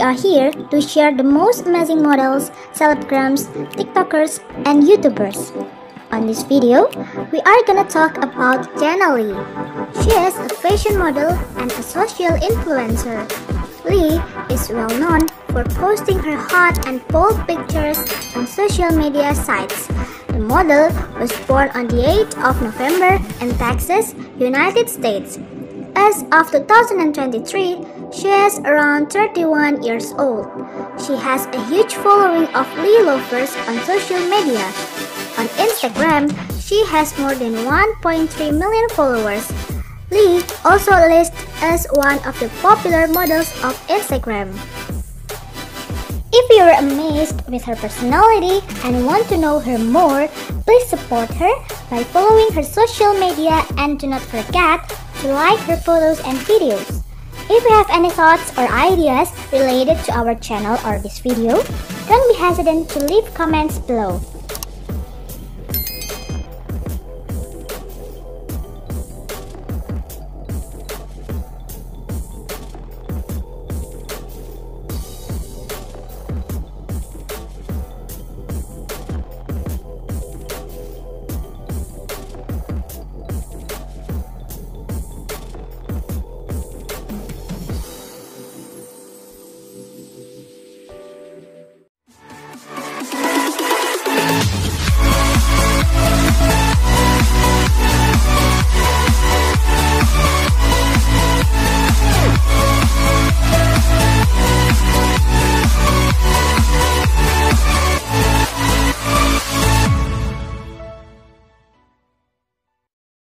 We are here to share the most amazing models, celebgrams, TikTokers, and YouTubers. On this video, we are gonna talk about Jenna Lee. She is a fashion model and a social influencer. Lee is well known for posting her hot and bold pictures on social media sites. The model was born on the 8th of November in Texas, United States. As of 2023, she is around 31 years old. She has a huge following of Lee lovers on social media. On Instagram, she has more than 1.3 million followers. Lee also lists as one of the popular models of Instagram. If you are amazed with her personality and want to know her more, please support her by following her social media and do not forget to like her photos and videos. If you have any thoughts or ideas related to our channel or this video, don't be hesitant to leave comments below.